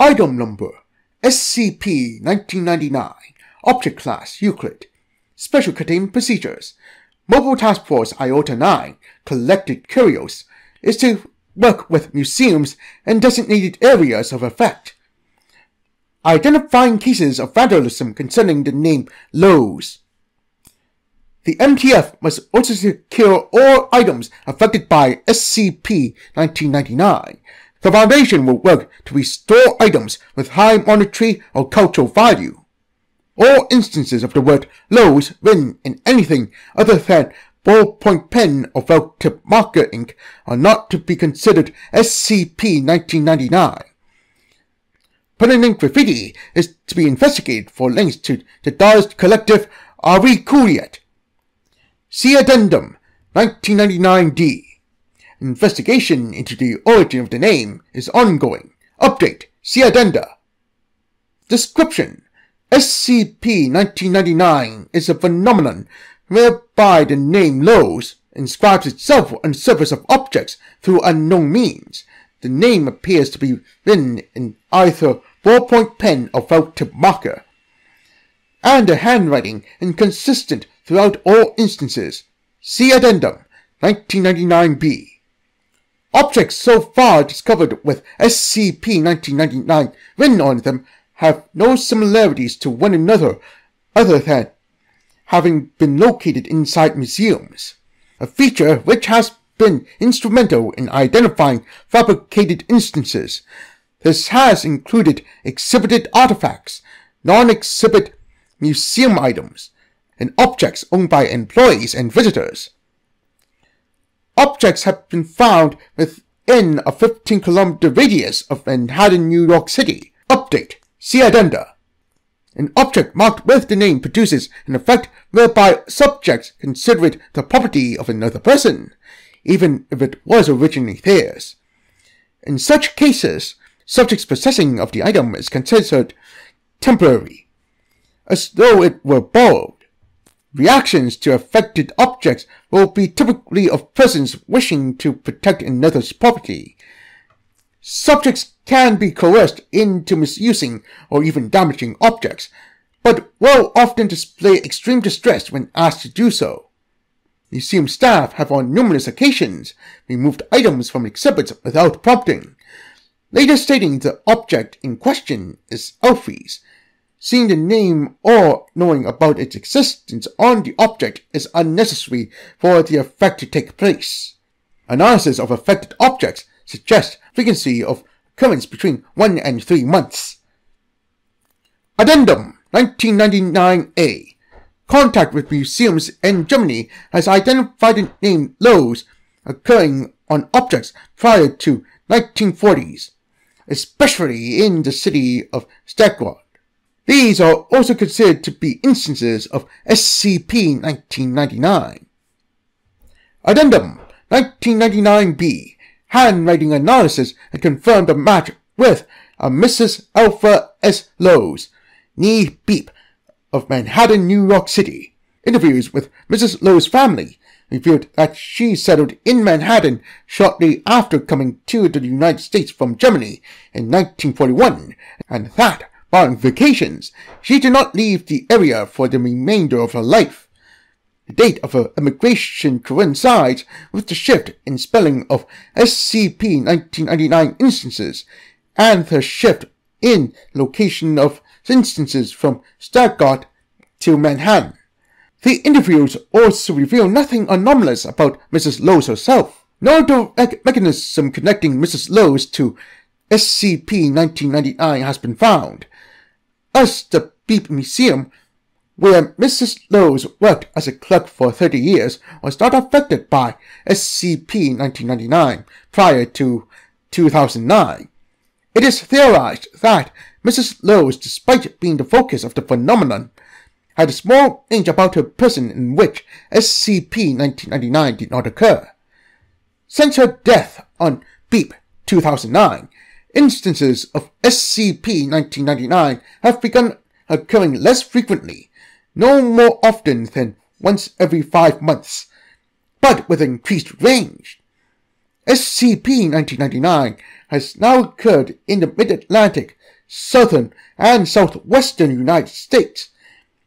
Item Number SCP-1999, Object Class Euclid. Special Containment Procedures. Mobile Task Force Iota 9, Collected Curios, is to work with museums and designated areas of effect. Identifying cases of vandalism concerning the name Loewe's. The MTF must also secure all items affected by SCP-1999. The Foundation will work to restore items with high monetary or cultural value. All instances of the word Loewe's written in anything other than ballpoint pen or felt-tip marker ink are not to be considered SCP-1999. Permanent graffiti is to be investigated for links to the Dallas Collective Are We Cool Yet? See Addendum 1999-D. Investigation into the origin of the name is ongoing. Update. See Addenda. Description. SCP-1999 is a phenomenon whereby the name Loewe's inscribes itself on the surface of objects through unknown means. The name appears to be written in either ballpoint pen or felt-tip marker, and the handwriting inconsistent throughout all instances. See Addendum 1999-B. Objects so far discovered with SCP-1999 written on them have no similarities to one another other than having been located inside museums, a feature which has been instrumental in identifying fabricated instances. This has included exhibited artifacts, non-exhibit museum items, and objects owned by employees and visitors. Objects have been found within a 15-kilometer radius of Manhattan, New York City. Update. See Addenda. An object marked with the name produces an effect whereby subjects consider it the property of another person, even if it was originally theirs. In such cases, subject's possession of the item is considered temporary, as though it were borrowed. Reactions to affected objects will be typically of persons wishing to protect another's property. Subjects can be coerced into misusing or even damaging objects, but will often display extreme distress when asked to do so. Museum staff have on numerous occasions removed items from exhibits without prompting, later stating the object in question is Alpha's. Seeing the name or knowing about its existence on the object is unnecessary for the effect to take place. Analysis of affected objects suggests frequency of occurrence between 1 and 3 months. Addendum 1999-A. Contact with museums in Germany has identified the name Loewe's occurring on objects prior to 1940s, especially in the city of Stargardt. These are also considered to be instances of SCP-1999. Addendum 1999-B. Handwriting analysis had confirmed a match with a Mrs. Alpha S. Loewe's, Nee Beep, of Manhattan, New York City. Interviews with Mrs. Loewe's family revealed that she settled in Manhattan shortly after coming to the United States from Germany in 1941, and that, barring vacations, she did not leave the area for the remainder of her life. The date of her emigration coincides with the shift in spelling of SCP-1999 instances and the shift in location of instances from Stuttgart to Manhattan. The interviews also reveal nothing anomalous about Mrs. Loewe's herself. No direct mechanism connecting Mrs. Loewe's to SCP-1999 has been found, as the Beep Museum, where Mrs. Loewe's worked as a clerk for 30 years, was not affected by SCP-1999 prior to 2009. It is theorized that Mrs. Loewe's, despite being the focus of the phenomenon, had a small range about her person in which SCP-1999 did not occur. Since her death on Beep 2009, instances of SCP-1999 have begun occurring less frequently, no more often than once every 5 months, but with increased range. SCP-1999 has now occurred in the mid-Atlantic southern and southwestern United States,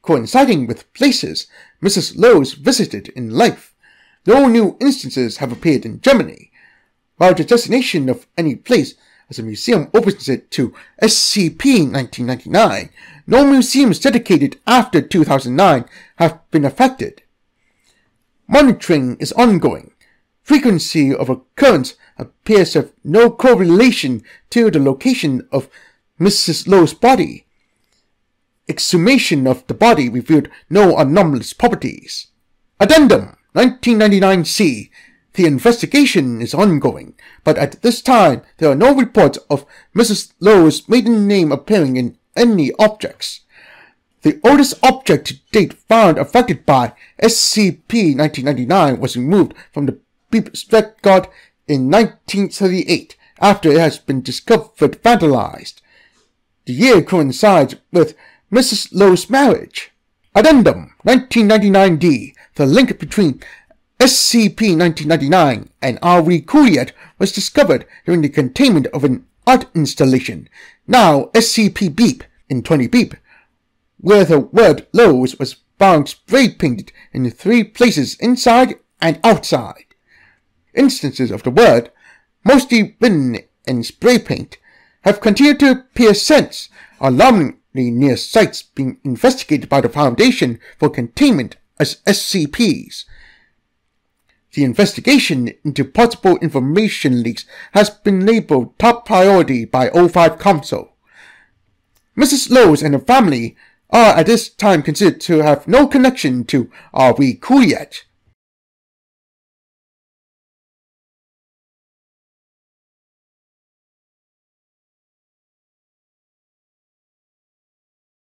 coinciding with places Mrs. Loews visited in life. No new instances have appeared in Germany. While the designation of any place as a museum opens it to SCP-1999, no museums dedicated after 2009 have been affected. Monitoring is ongoing. Frequency of occurrence appears to have no correlation to the location of Mrs. Lowe's body. Exhumation of the body revealed no anomalous properties. Addendum 1999C. The investigation is ongoing, but at this time there are no reports of Mrs. Lowe's maiden name appearing in any objects. The oldest object to date found affected by SCP-1999 was removed from the Stargardt in 1938 after it has been discovered vandalized. The year coincides with Mrs. Lowe's marriage. Addendum 1999-D. The link between SCP-1999 and Are We Cool Yet? Was discovered during the containment of an art installation, now SCP Beep in 20 Beep, where the word Lowe's was found spray painted in 3 places inside and outside. Instances of the word, mostly written in spray paint, have continued to appear since, alarmingly near sites being investigated by the Foundation for containment as SCPs. The investigation into possible information leaks has been labeled top priority by O5 Council. Mrs. Loews and her family are at this time considered to have no connection to Are We Cool Yet?